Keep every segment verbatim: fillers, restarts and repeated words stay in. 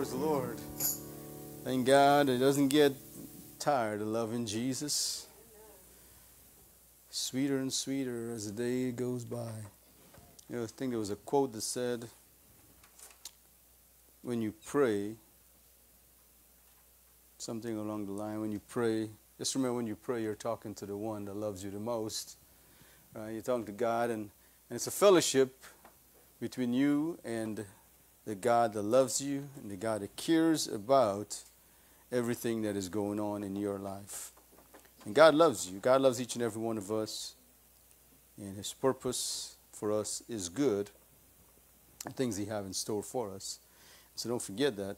his Lord. Thank God it doesn't get tired of loving Jesus. Sweeter and sweeter as the day goes by. You know, I think there was a quote that said, when you pray, something along the line, when you pray, just remember when you pray, you're talking to the one that loves you the most. Right? You're talking to God, and, and it's a fellowship between you and the God that loves you and the God that cares about everything that is going on in your life. And God loves you. God loves each and every one of us, and his purpose for us is good, and things he has in store for us. So don't forget that.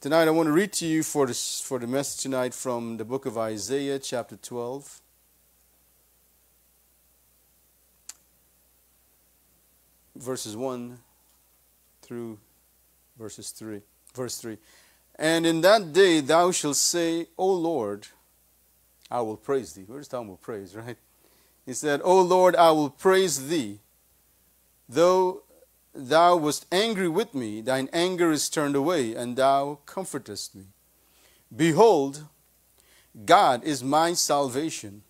Tonight I want to read to you for, this, for the message tonight from the book of Isaiah chapter twelve. Verses one through verses three. Verse three. And in that day thou shalt say, O Lord, I will praise thee. We're just talking about praise, right? He said, O Lord, I will praise thee. Though thou wast angry with me, thine anger is turned away, and thou comfortest me. Behold, God is my salvation.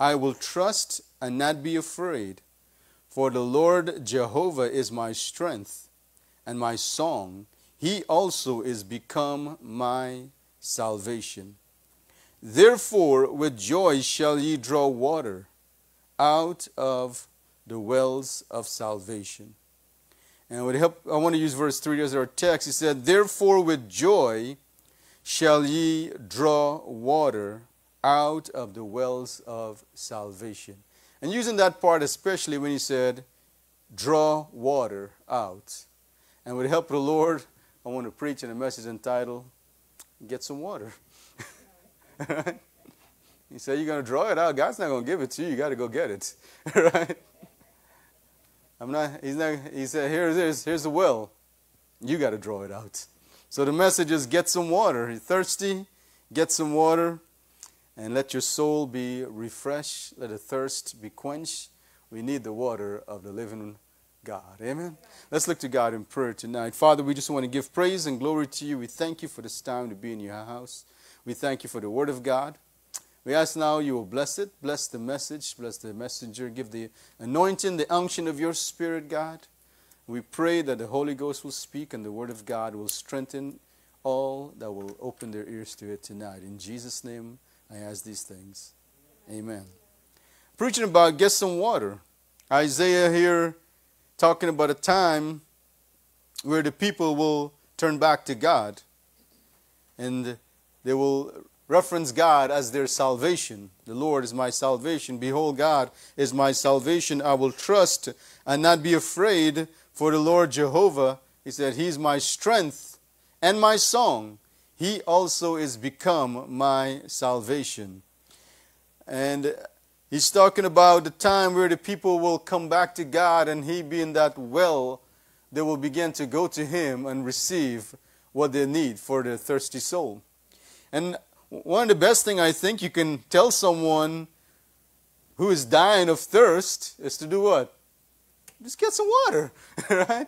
I will trust and not be afraid. For the Lord Jehovah is my strength and my song. He also is become my salvation. Therefore with joy shall ye draw water out of the wells of salvation. And would help, I want to use verse three as our text. He said, therefore with joy shall ye draw water out of the wells of salvation. And using that part especially when he said, draw water out. And with the help of the Lord, I want to preach in a message entitled, Get Some Water. Right? He said, you're going to draw it out. God's not going to give it to you. You got to go get it. Right? I'm not, he's not, he said, here it is, here's the well. You got to draw it out. So the message is get some water. You're thirsty, get some water, and let your soul be refreshed. Let the thirst be quenched. We need the water of the living God. Amen? Let's look to God in prayer tonight. Father, we just want to give praise and glory to you. We thank you for this time to be in your house. We thank you for the word of God. We ask now you will bless it, bless the message, bless the messenger, give the anointing, the unction of your spirit, God. We pray that the Holy Ghost will speak and the word of God will strengthen all that will open their ears to it tonight. In Jesus' name, I ask these things. Amen. Preaching about get some water. Isaiah here talking about a time where the people will turn back to God and they will reference God as their salvation. The Lord is my salvation. Behold, God is my salvation. I will trust and not be afraid, for the Lord Jehovah, he said, he is my strength and my song. He also is become my salvation. And he's talking about the time where the people will come back to God, and he being that well, they will begin to go to him and receive what they need for their thirsty soul. And one of the best things I think you can tell someone who is dying of thirst is to do what? Just get some water, right?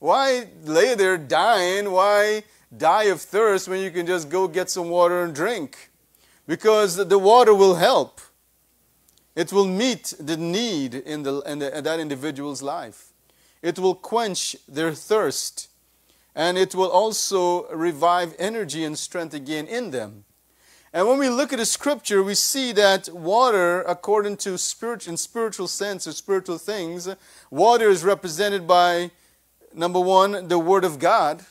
Why lay there dying? Why die of thirst when you can just go get some water and drink? Because the water will help. It will meet the need in, the, in, the, in that individual's life. It will quench their thirst. And it will also revive energy and strength again in them. And when we look at the scripture, we see that water, according to spiritual, in spiritual sense or spiritual things, water is represented by, number one, the word of God,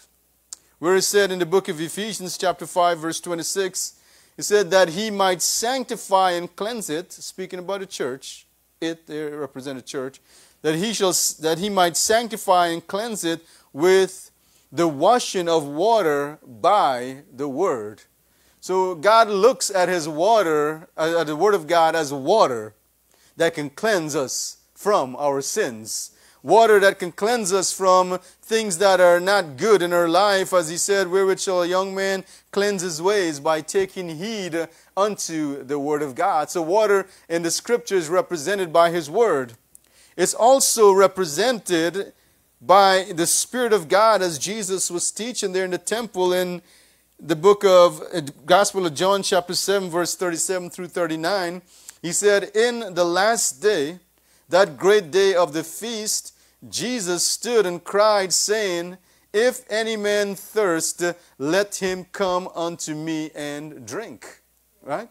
where it said in the book of Ephesians chapter five, verse twenty-six, it said that he might sanctify and cleanse it, speaking about the church, it there represented church, that he shall that he might sanctify and cleanse it with the washing of water by the word. So God looks at his water, at the word of God, as water that can cleanse us from our sins. Water that can cleanse us from things that are not good in our life. As he said, wherewith shall a young man cleanse his ways? By taking heed unto the word of God. So water in the scripture is represented by his word. It's also represented by the Spirit of God as Jesus was teaching there in the temple in the book of uh, Gospel of John chapter seven verse thirty-seven through thirty-nine. He said, in the last day, that great day of the feast, Jesus stood and cried, saying, if any man thirst, let him come unto me and drink. Right?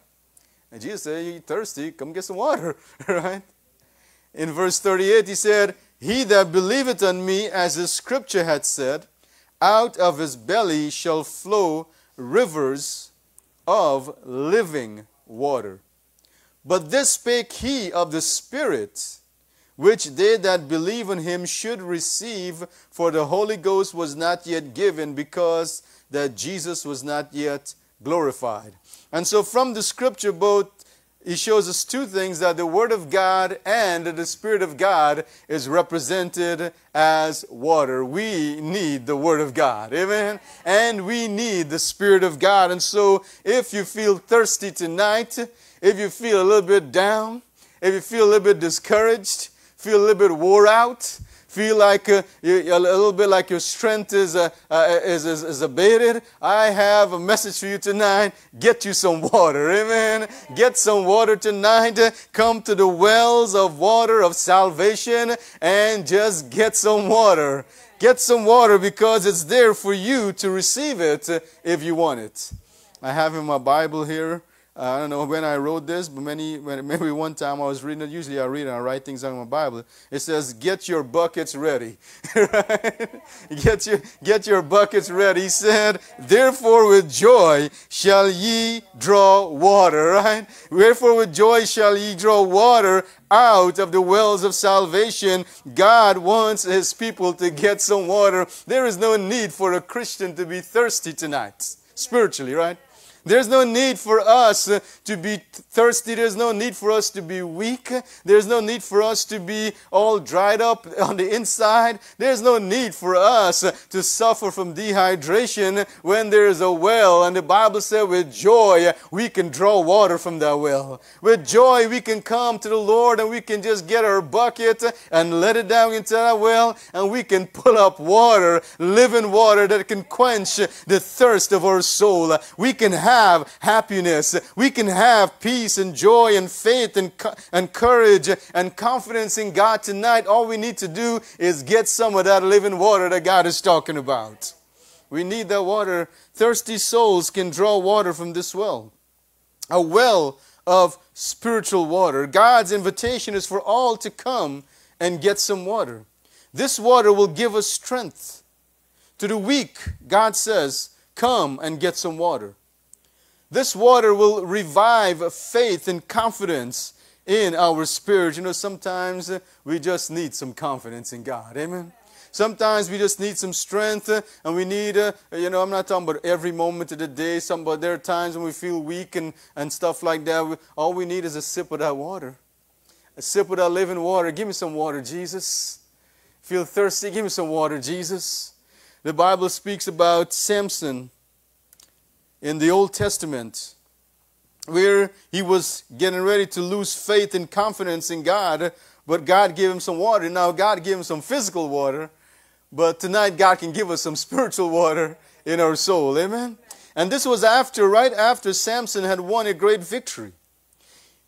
And Jesus said, you thirsty, come get some water. Right? In verse thirty-eight, he said, he that believeth on me, as the scripture had said, out of his belly shall flow rivers of living water. But this spake he of the Spirit, which they that believe on him should receive, for the Holy Ghost was not yet given, because that Jesus was not yet glorified. And so from the scripture, both it shows us two things, that the Word of God and the Spirit of God is represented as water. We need the Word of God, amen? And we need the Spirit of God. And so if you feel thirsty tonight, if you feel a little bit down, if you feel a little bit discouraged, feel a little bit wore out, feel like uh, you, a little bit like your strength is, uh, uh, is, is, is abated, I have a message for you tonight. Get you some water, amen? Get some water tonight. Come to the wells of water of salvation and just get some water. Get some water, because it's there for you to receive it if you want it. I have in my Bible here. I don't know when I wrote this, but many, maybe one time I was reading it. Usually I read and I write things on my Bible. It says, get your buckets ready. Right? Get your, get your buckets ready. He said, therefore with joy shall ye draw water. Right? Wherefore with joy shall ye draw water out of the wells of salvation. God wants his people to get some water. There is no need for a Christian to be thirsty tonight, spiritually, right? There's no need for us to be thirsty. There's no need for us to be weak. There's no need for us to be all dried up on the inside. There's no need for us to suffer from dehydration when there is a well. And the Bible said with joy we can draw water from that well. With joy we can come to the Lord and we can just get our bucket and let it down into that well. And we can pull up water, living water that can quench the thirst of our soul. We can have Have happiness. We can have peace and joy and faith and, and courage and confidence in God tonight. All we need to do is get some of that living water that God is talking about. We need that water. Thirsty souls can draw water from this well. A well of spiritual water. God's invitation is for all to come and get some water. This water will give us strength. To the weak, God says, come and get some water. This water will revive faith and confidence in our spirit. You know, sometimes we just need some confidence in God. Amen? Sometimes we just need some strength, and we need, uh, you know, I'm not talking about every moment of the day. Some, but there are times when we feel weak and, and stuff like that. All we need is a sip of that water. A sip of that living water. Give me some water, Jesus. Feel thirsty? Give me some water, Jesus. The Bible speaks about Samson. In the Old Testament, where he was getting ready to lose faith and confidence in God, but God gave him some water. Now God gave him some physical water, but tonight God can give us some spiritual water in our soul. Amen? And this was after, right after Samson had won a great victory.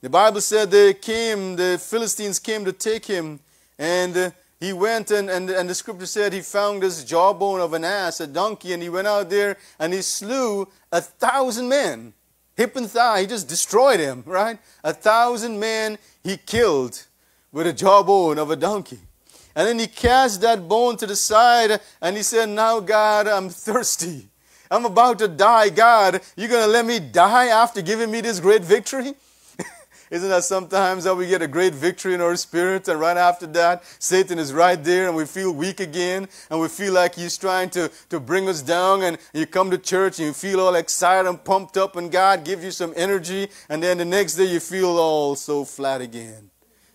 The Bible said they came, the Philistines came to take him, and he went and, and, and the scripture said he found this jawbone of an ass, a donkey, and he went out there and he slew a thousand men, hip and thigh. He just destroyed him, right? A thousand men he killed with a jawbone of a donkey. And then he cast that bone to the side and he said, now God, I'm thirsty. I'm about to die. God, you're going to let me die after giving me this great victory? Isn't that sometimes that we get a great victory in our spirit, and right after that, Satan is right there and we feel weak again and we feel like he's trying to, to bring us down, and you come to church and you feel all excited and pumped up and God gives you some energy, and then the next day you feel all so flat again.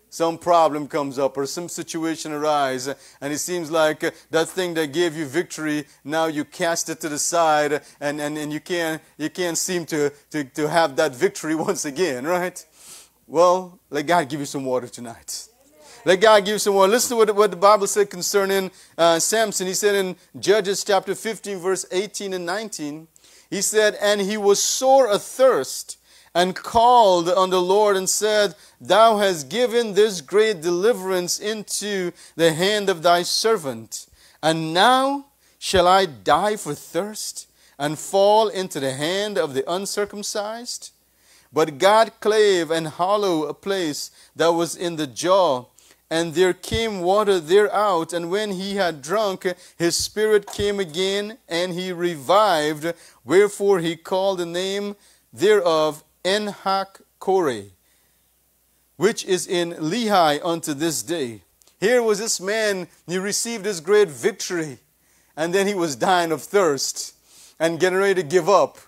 Some problem comes up or some situation arises, and it seems like that thing that gave you victory, now you cast it to the side, and, and, and you, can't, you can't seem to, to, to have that victory once again, right? Well, let God give you some water tonight. Let God give some more. Listen to what, what the Bible said concerning uh, Samson. He said in Judges chapter fifteen, verse eighteen and nineteen, he said, "And he was sore athirst, and called on the Lord and said, Thou hast given this great deliverance into the hand of thy servant. And now shall I die for thirst and fall into the hand of the uncircumcised?" But God clave and hollow a place that was in the jaw, and there came water thereout. And when he had drunk, his spirit came again, and he revived. Wherefore he called the name thereof En-Hakkore, which is in Lehi unto this day. Here was this man, he received this great victory, and then he was dying of thirst and getting ready to give up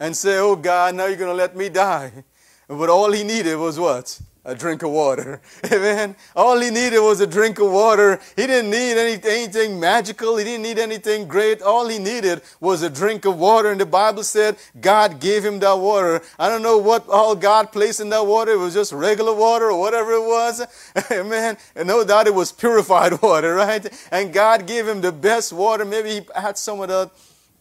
and say, "Oh God, now you're going to let me die." But all he needed was what? A drink of water. Amen. All he needed was a drink of water. He didn't need anything, anything magical. He didn't need anything great. All he needed was a drink of water. And the Bible said God gave him that water. I don't know what all God placed in that water. It was just regular water or whatever it was. Amen. And no doubt it was purified water, right? And God gave him the best water. Maybe he had some of that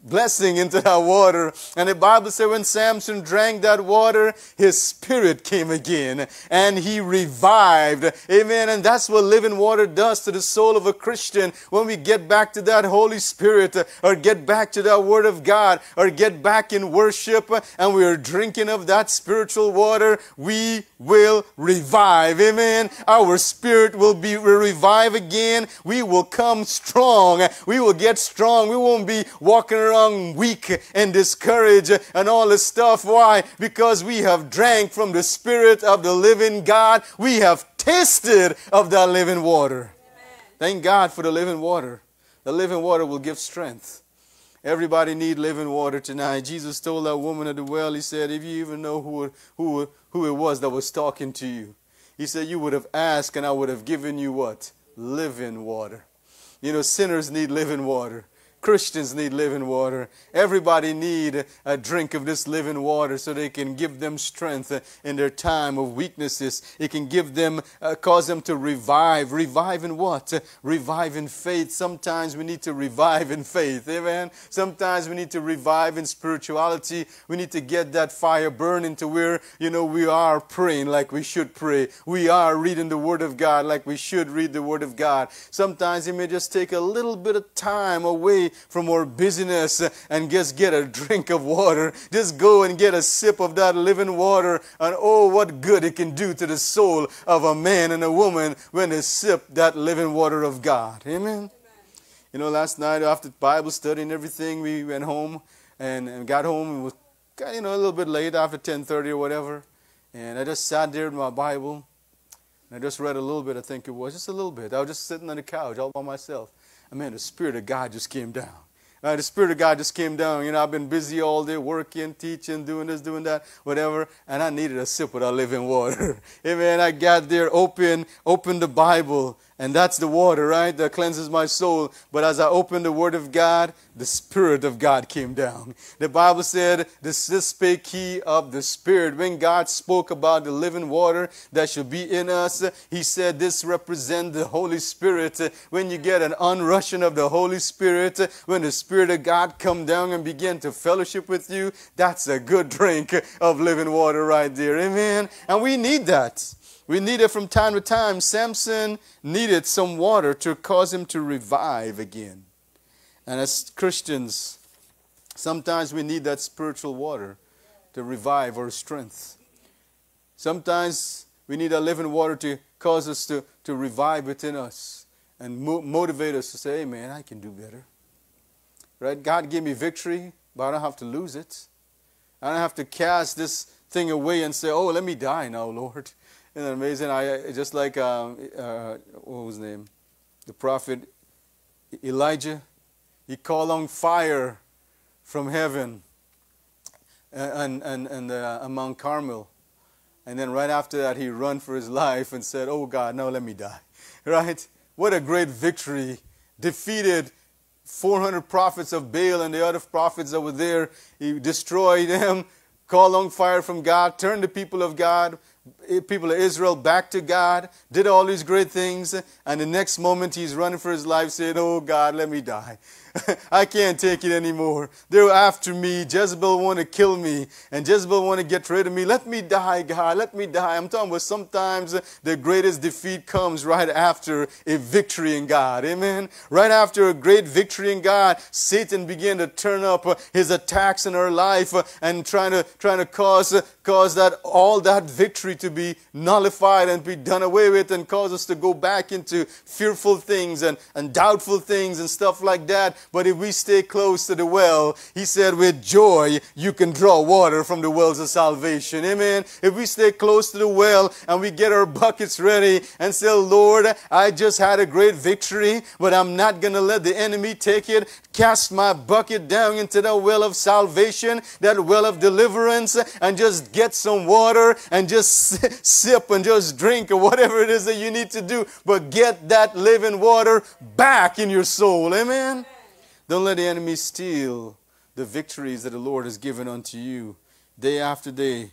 blessing into that water. And the Bible said when Samson drank that water, his spirit came again and he revived. Amen. And that's what living water does to the soul of a Christian. When we get back to that Holy Spirit, or get back to that Word of God, or get back in worship, and we are drinking of that spiritual water, we will revive. Amen. Our spirit will be will revive again. We will come strong. We will get strong. We won't be walking around weak and discouraged and all this stuff. Why? Because we have drank from the Spirit of the living God. We have tasted of that living water. Amen. Thank God for the living water. The living water will give strength. Everybody need living water tonight. Jesus told that woman at the well, he said, if you even know who, who, who it was that was talking to you, he said, you would have asked and I would have given you what? Living water. You know, sinners need living water. Christians need living water. Everybody need a drink of this living water so they can give them strength in their time of weaknesses. It can give them, uh, cause them to revive. Revive in what? Revive in faith. Sometimes we need to revive in faith. Amen. Sometimes we need to revive in spirituality. We need to get that fire burning to where, you know, we are praying like we should pray. We are reading the Word of God like we should read the Word of God. Sometimes it may just take a little bit of time away from our busyness and just get a drink of water. Just go and get a sip of that living water, and oh, what good it can do to the soul of a man and a woman when they sip that living water of God. Amen? Amen. You know, last night after Bible study and everything, we went home and, and got home. It was, you know, a little bit late after ten thirty or whatever, and I just sat there with my Bible, and I just read a little bit, I think it was, just a little bit. I was just sitting on the couch all by myself. Man, the Spirit of God just came down. Uh, the Spirit of God just came down. You know, I've been busy all day working, teaching, doing this, doing that, whatever. And I needed a sip of that living water. Amen. I got there, open, opened the Bible. And that's the water, right, that cleanses my soul. But as I opened the Word of God, the Spirit of God came down. The Bible said, this, this spake he of the Spirit. When God spoke about the living water that should be in us, he said this represents the Holy Spirit. When you get an unrushing of the Holy Spirit, when the Spirit of God come down and begin to fellowship with you, that's a good drink of living water right there. Amen. And we need that. We need it from time to time. Samson needed some water to cause him to revive again. And as Christians, sometimes we need that spiritual water to revive our strength. Sometimes we need a living water to cause us to, to revive within us and mo motivate us to say, hey man, I can do better. Right? God gave me victory, but I don't have to lose it. I don't have to cast this thing away and say, oh, let me die now, Lord. Isn't that amazing? I, just like, um, uh, what was his name? The prophet Elijah. He called on fire from heaven and, and, and uh, on Mount Carmel. And then right after that, he ran for his life and said, oh God, now let me die. Right? What a great victory. Defeated four hundred prophets of Baal and the other prophets that were there. He destroyed them. Called on fire from God. Turned the people of God people of Israel back to God, did all these great things, and the next moment he's running for his life saying, oh God, let me die. I can't take it anymore. They're after me. Jezebel want to kill me, and Jezebel want to get rid of me. Let me die, God. Let me die. I'm talking about sometimes the greatest defeat comes right after a victory in God. Amen? Right after a great victory in God, Satan began to turn up his attacks in our life and trying to, trying to cause, cause that, all that victory to be nullified and be done away with, and cause us to go back into fearful things and, and doubtful things and stuff like that. But if we stay close to the well, he said, with joy, you can draw water from the wells of salvation. Amen. If we stay close to the well and we get our buckets ready and say, Lord, I just had a great victory, but I'm not going to let the enemy take it. Cast my bucket down into the well of salvation, that well of deliverance, and just get some water and just sip and just drink or whatever it is that you need to do. But get that living water back in your soul. Amen. Don't let the enemy steal the victories that the Lord has given unto you day after day.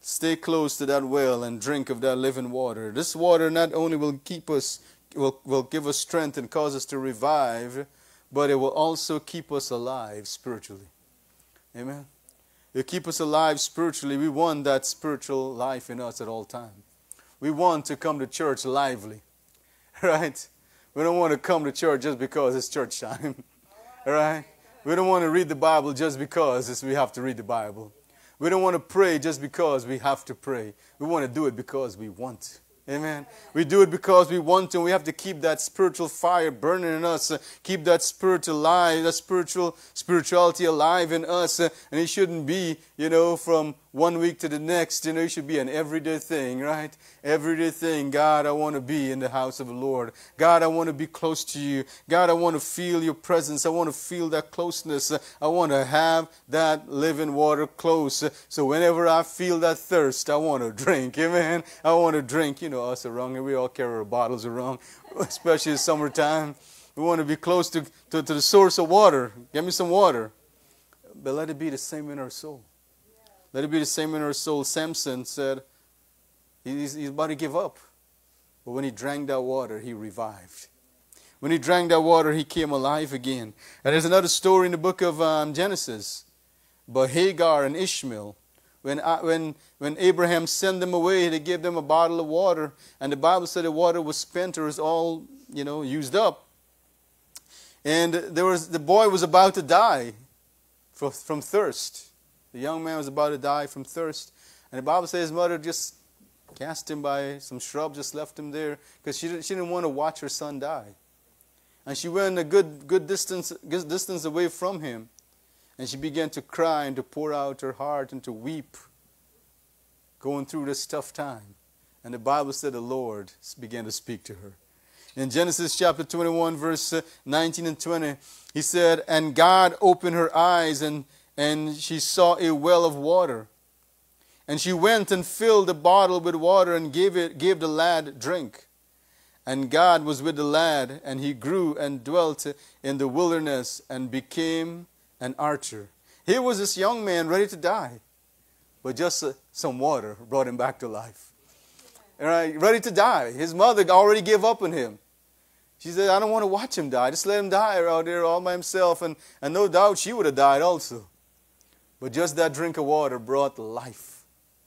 Stay close to that well and drink of that living water. This water not only will keep us, will, will give us strength and cause us to revive, but it will also keep us alive spiritually. Amen. It'll keep us alive spiritually. We want that spiritual life in us at all times. We want to come to church lively. Right? We don't want to come to church just because it's church time. All right? We don't want to read the Bible just because we have to read the Bible. We don't want to pray just because we have to pray. We want to do it because we want to. Amen. We do it because we want to, and we have to keep that spiritual fire burning in us, uh, keep that spirit alive, that spiritual spirituality alive in us. Uh, and it shouldn't be, you know, from one week to the next. You know, it should be an everyday thing, right? Everyday thing. God, I want to be in the house of the Lord. God, I want to be close to you. God, I want to feel your presence. I want to feel that closeness. Uh, I want to have that living water close. Uh, so whenever I feel that thirst, I want to drink. Amen. I want to drink, you know. Us around here, we all carry our bottles around, especially in summertime. We want to be close to, to, to the source of water. Get me some water. But let it be the same in our soul. Let it be the same in our soul. Samson said he's, he's about to give up. But when he drank that water, he revived. When he drank that water, he came alive again. And there's another story in the book of um, Genesis about Hagar and Ishmael. When, when, when Abraham sent them away, they gave them a bottle of water. And the Bible said the water was spent, or was all, you know, used up. And there was, the boy was about to die for, from thirst. The young man was about to die from thirst. And the Bible says his mother just cast him by some shrub, just left him there. Because she didn't, she didn't want to watch her son die. And she went a good, good, distance, good distance away from him. And she began to cry and to pour out her heart and to weep, going through this tough time. And the Bible said the Lord began to speak to her. In Genesis chapter twenty-one, verse nineteen and twenty, he said, and God opened her eyes, and, and she saw a well of water. And she went and filled the bottle with water and gave, it, gave the lad drink. And God was with the lad, and he grew and dwelt in the wilderness and became an archer. Here was this young man ready to die, but just uh, some water brought him back to life. All right, ready to die. His mother already gave up on him. She said, I don't want to watch him die. Just let him die out there all by himself. And, and no doubt she would have died also. But just that drink of water brought life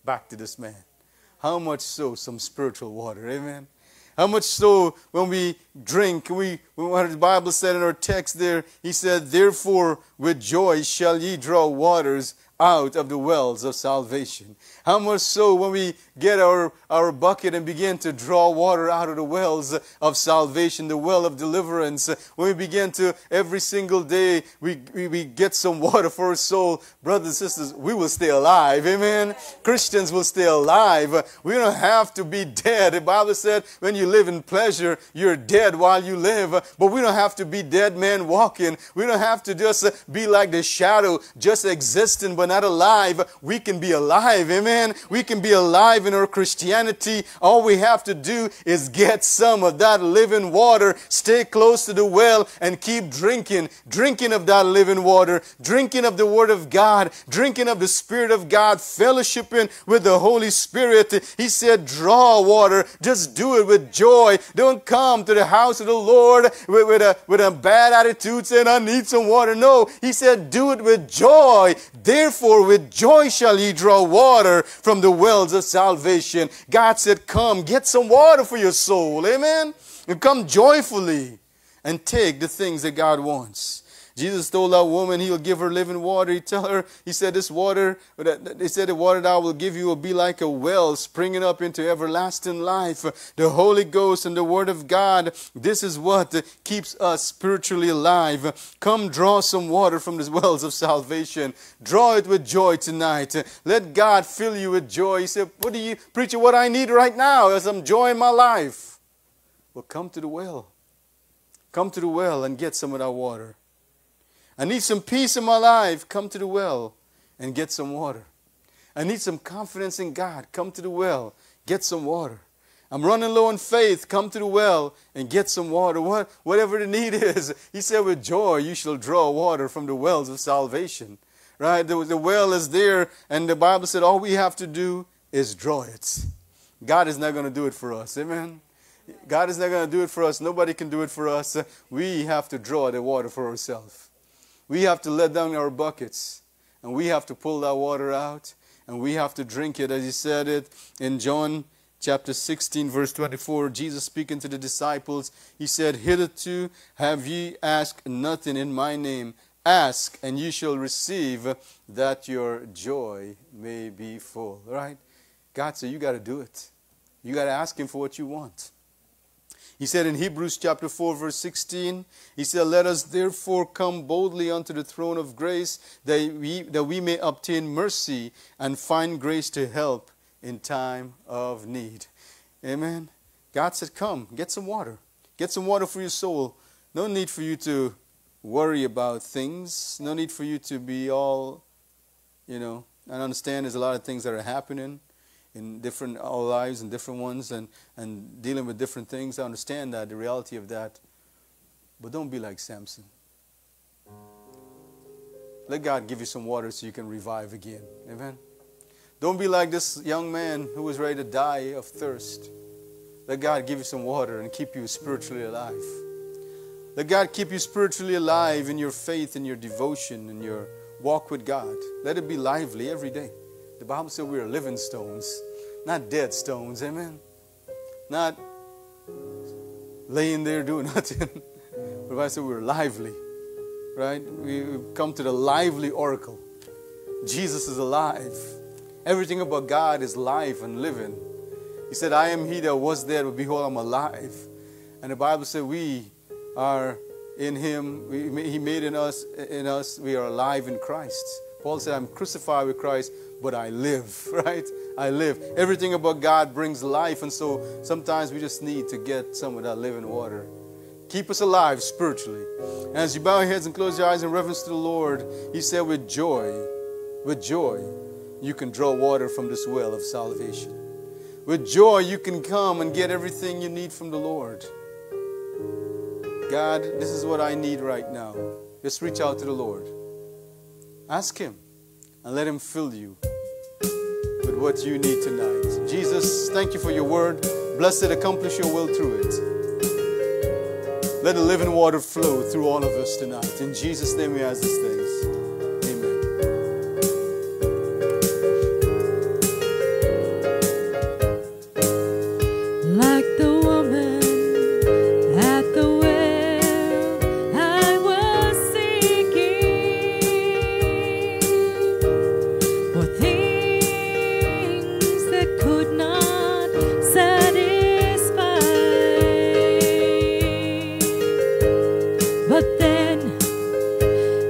back to this man. How much so some spiritual water. Amen. How much so when we drink, we, what the Bible said in our text there, he said, therefore with joy shall ye draw waters out of the wells of salvation. How much so when we get our, our bucket and begin to draw water out of the wells of salvation, the well of deliverance. When we begin to, every single day, we, we, we get some water for our soul. Brothers and sisters, we will stay alive. Amen? Christians will stay alive. We don't have to be dead. The Bible said when you live in pleasure, you're dead while you live. But we don't have to be dead men walking. We don't have to just be like the shadow, just existing, but not alive, we can be alive. Amen. We can be alive in our Christianity. All we have to do is get some of that living water, stay close to the well, and keep drinking, drinking of that living water, drinking of the Word of God, drinking of the Spirit of God, fellowshipping with the Holy Spirit. He said, draw water. Just do it with joy. Don't come to the house of the Lord with, with, a, with a bad attitude saying, I need some water. No, he said, do it with joy. Therefore, with joy shall ye draw water from the wells of salvation. God said, come, get some water for your soul. Amen. And come joyfully and take the things that God wants. Jesus told that woman He will give her living water. He tell her, He said, this water, He said, the water that I will give you will be like a well springing up into everlasting life. The Holy Ghost and the Word of God, this is what keeps us spiritually alive. Come draw some water from the wells of salvation. Draw it with joy tonight. Let God fill you with joy. He said, what do you, preacher, what I need right now as I'm enjoying my life? Well, come to the well. Come to the well and get some of that water. I need some peace in my life. Come to the well and get some water. I need some confidence in God. Come to the well. Get some water. I'm running low on faith. Come to the well and get some water. What, whatever the need is. He said, with joy you shall draw water from the wells of salvation. Right? The, the well is there, and the Bible said all we have to do is draw it. God is not going to do it for us. Amen? God is not going to do it for us. Nobody can do it for us. We have to draw the water for ourselves. We have to let down our buckets, and we have to pull that water out, and we have to drink it. As He said it in John chapter sixteen, verse twenty-four, Jesus speaking to the disciples, He said, hitherto have ye asked nothing in my name. Ask, and ye shall receive, that your joy may be full. All right? God said, you got to do it. You got to ask Him for what you want. He said in Hebrews chapter four, verse sixteen, He said, let us therefore come boldly unto the throne of grace, that we, that we may obtain mercy and find grace to help in time of need. Amen. God said, come, get some water. Get some water for your soul. No need for you to worry about things. No need for you to be all, you know, I understand there's a lot of things that are happening in different our lives and different ones and, and dealing with different things. I understand that, the reality of that. But don't be like Samson. Let God give you some water so you can revive again. Amen. Don't be like this young man who was ready to die of thirst. Let God give you some water and keep you spiritually alive. Let God keep you spiritually alive in your faith, in your devotion, in your walk with God. Let it be lively every day. The Bible said we are living stones, not dead stones. Amen. Not laying there doing nothing. But the Bible said we're lively, right? We've come to the lively oracle. Jesus is alive. Everything about God is life and living. He said, I am He that was dead, but behold, I'm alive. And the Bible said we are in Him. We, he made in us, in us, we are alive in Christ. Paul said, I'm crucified with Christ, but I live, right? I live. Everything about God brings life, and so sometimes we just need to get some of that living water. Keep us alive spiritually. And as you bow your heads and close your eyes in reverence to the Lord, He said, with joy, with joy, you can draw water from this well of salvation. With joy, you can come and get everything you need from the Lord. God, this is what I need right now. Just reach out to the Lord. Ask Him and let Him fill you with what you need tonight. Jesus, thank You for Your word. Blessed, accomplish Your will through it. Let the living water flow through all of us tonight. In Jesus' name we ask these things. Amen. Like the woman at the well, I was seeking for things that could not satisfy, but then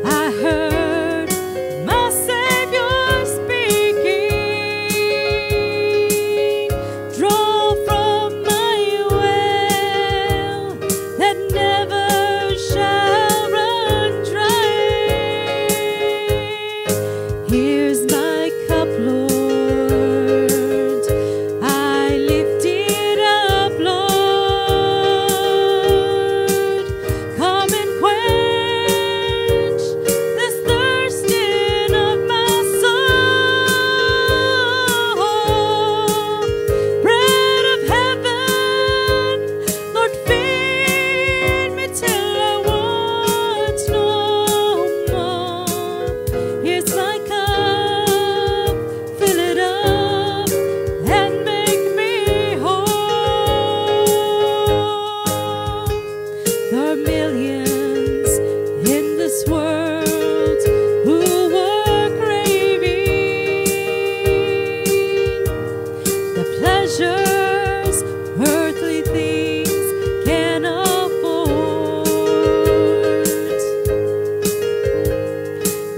I heard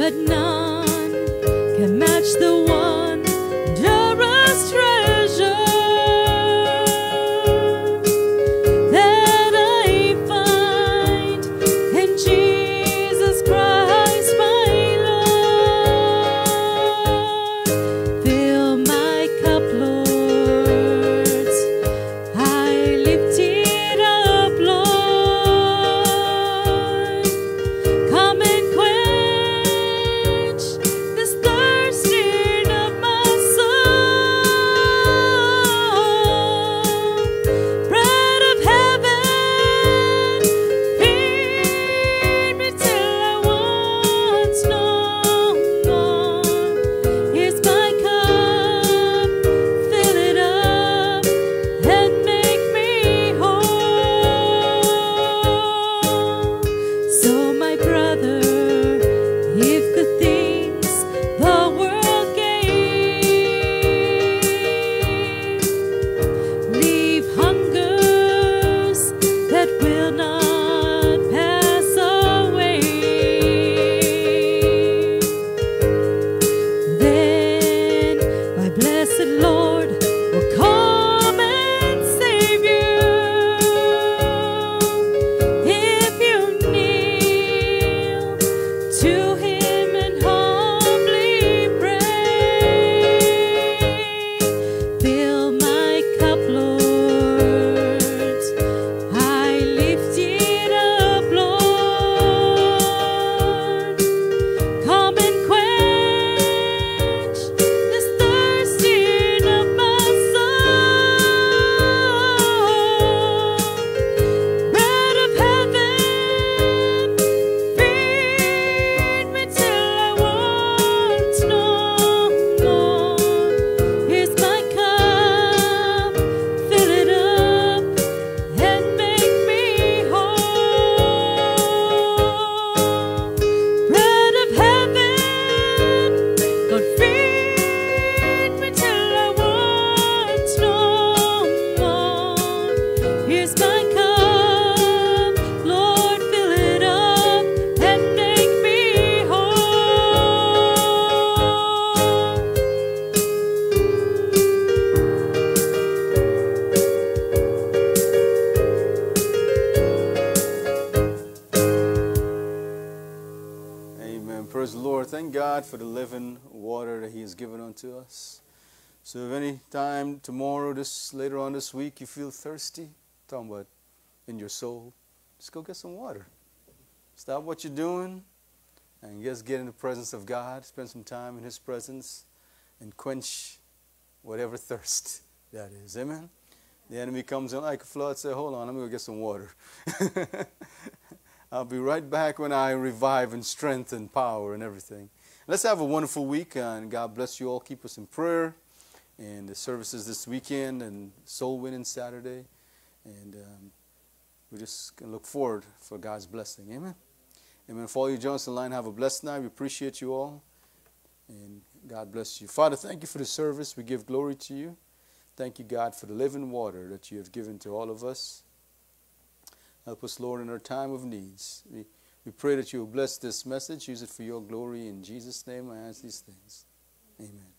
but none can match the one dearest treasure that I find in Jesus Christ, my Lord. Fill my cup, Lord, I lift it up, Lord. Come and for the living water that he has given unto us. So if any time tomorrow, this later on this week, you feel thirsty, talking about in your soul, just go get some water. Stop what you're doing and just get in the presence of God. Spend some time in his presence and quench whatever thirst that is. Amen? The enemy comes in like a flood, say, hold on, I'm going to get some water. I'll be right back when I revive and strength and power and everything. Let's have a wonderful week, and God bless you all. Keep us in prayer, and the services this weekend, and soul winning Saturday. And um, we just can look forward for God's blessing. Amen. Amen. For all you Johnson Line, have a blessed night. We appreciate you all, and God bless you. Father, thank you for the service. We give glory to you. Thank you, God, for the living water that you have given to all of us. Help us, Lord, in our time of needs. We We pray that you will bless this message. Use it for your glory. In Jesus' name I ask these things. Amen.